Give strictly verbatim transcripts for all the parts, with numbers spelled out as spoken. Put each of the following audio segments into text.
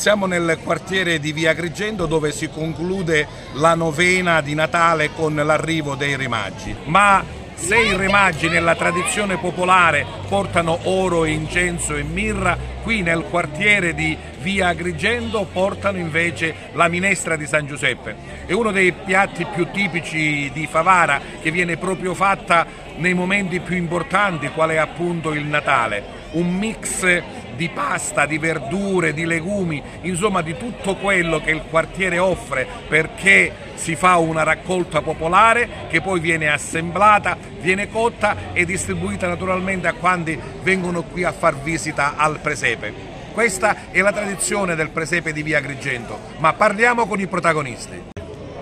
Siamo nel quartiere di Via Agrigento dove si conclude la novena di Natale con l'arrivo dei Re Magi. Ma se i Re Magi nella tradizione popolare portano oro, incenso e mirra, qui nel quartiere di Via Agrigento portano invece la minestra di San Giuseppe. È uno dei piatti più tipici di Favara, che viene proprio fatta nei momenti più importanti, qual è appunto il Natale. Un mix di pasta, di verdure, di legumi, insomma di tutto quello che il quartiere offre, perché si fa una raccolta popolare che poi viene assemblata, viene cotta e distribuita naturalmente a quanti vengono qui a far visita al presepe. Questa è la tradizione del presepe di Via Agrigento, ma parliamo con i protagonisti.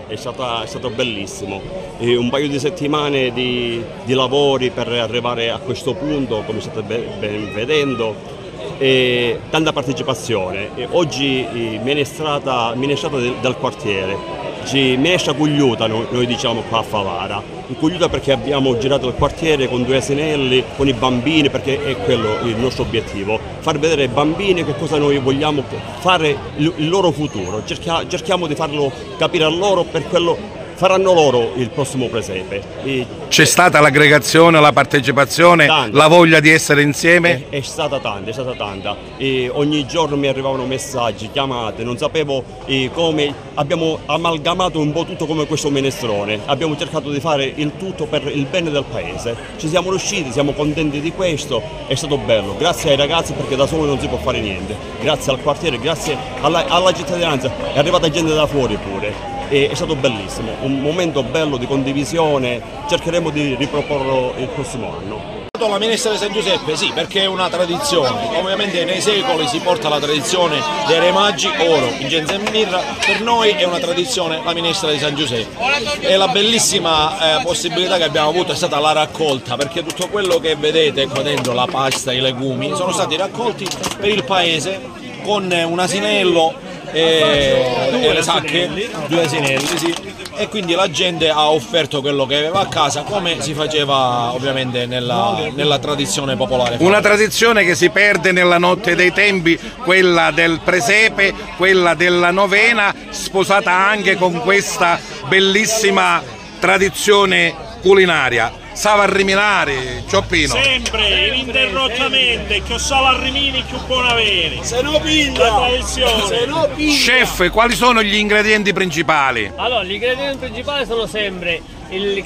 È, stata, è stato bellissimo, e un paio di settimane di, di lavori per arrivare a questo punto, come state ben vedendo, e tanta partecipazione. E oggi minestrata del, del quartiere, oggi minestra Cugliuta, noi, noi diciamo qua a Favara, Cugliuta perché abbiamo girato il quartiere con due asinelli, con i bambini, perché è quello il nostro obiettivo, far vedere ai bambini che cosa noi vogliamo fare, il loro futuro, Cerchia, cerchiamo di farlo capire a loro, per quello faranno loro il prossimo presepe. C'è stata l'aggregazione, la partecipazione, tanta. La voglia di essere insieme? È, è stata tanta, è stata tanta. E ogni giorno mi arrivavano messaggi, chiamate, non sapevo eh, come. Abbiamo amalgamato un po' tutto come questo minestrone, abbiamo cercato di fare il tutto per il bene del paese. Ci siamo riusciti, siamo contenti di questo, è stato bello. Grazie ai ragazzi, perché da soli non si può fare niente. Grazie al quartiere, grazie alla, alla cittadinanza, è arrivata gente da fuori pure. È stato bellissimo, un momento bello di condivisione, cercheremo di riproporlo il prossimo anno. La minestra di San Giuseppe, sì, perché è una tradizione, ovviamente nei secoli si porta la tradizione dei Re Magi, oro, incenso e mirra, per noi è una tradizione la minestra di San Giuseppe, e la bellissima eh, possibilità che abbiamo avuto è stata la raccolta, perché tutto quello che vedete qua dentro, la pasta, i legumi, sono stati raccolti per il paese con un asinello e, due e le sacche, due asinelli, sì. E quindi la gente ha offerto quello che aveva a casa, come si faceva ovviamente nella, nella tradizione popolare. Una tradizione che si perde nella notte dei tempi, quella del presepe, quella della novena, sposata anche con questa bellissima tradizione culinaria. Sava a Riminare, Cioppino. Sempre, ininterrottamente, che Sava a Rimini più buona avere. Se no piglia! La tradizione. Se no piglia! Chef, quali sono gli ingredienti principali? Allora, gli ingredienti principali sono sempre il, il,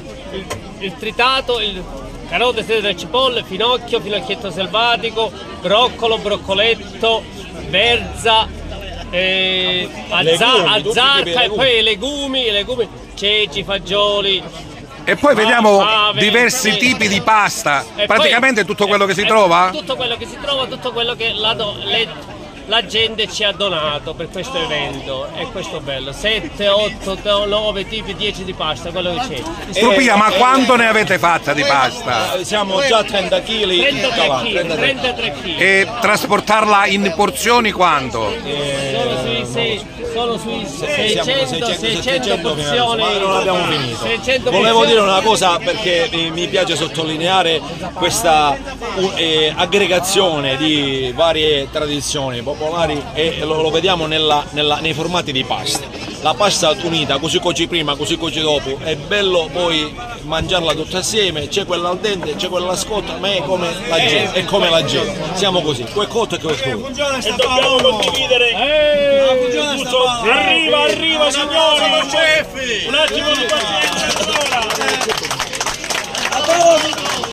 il tritato, il carote, sete delle cipolle, finocchio, finocchietto selvatico, broccolo, broccoletto, verza, eh, azza, azzarca, e poi i legumi, i legumi, ceci, fagioli. E poi vediamo diversi tipi di pasta, praticamente tutto quello che si trova? Tutto quello che si trova, tutto quello che la, le, la gente ci ha donato per questo evento, è questo bello, sette, otto, nove tipi, dieci di pasta, quello che c'è. Strupia, ma quanto ne avete fatta di pasta? Siamo già a trenta chili, trentatré chili. E trasportarla in porzioni quanto? Sono sui seicento porzioni, ma non abbiamo finito. Volevo dire una cosa, perché mi piace sottolineare questa eh, aggregazione di varie tradizioni popolari, e lo, lo vediamo nella, nella, nei formati di pasta. La pasta unita, così cuoci prima, così cuoci dopo, è bello poi mangiarla tutta assieme, c'è quella al dente, c'è quella scotta, ma è come la gente, è come la gente, siamo così, quel cotto e quel cotto. E dobbiamo condividere, eh, arriva, arriva signori, un attimo di pazienza.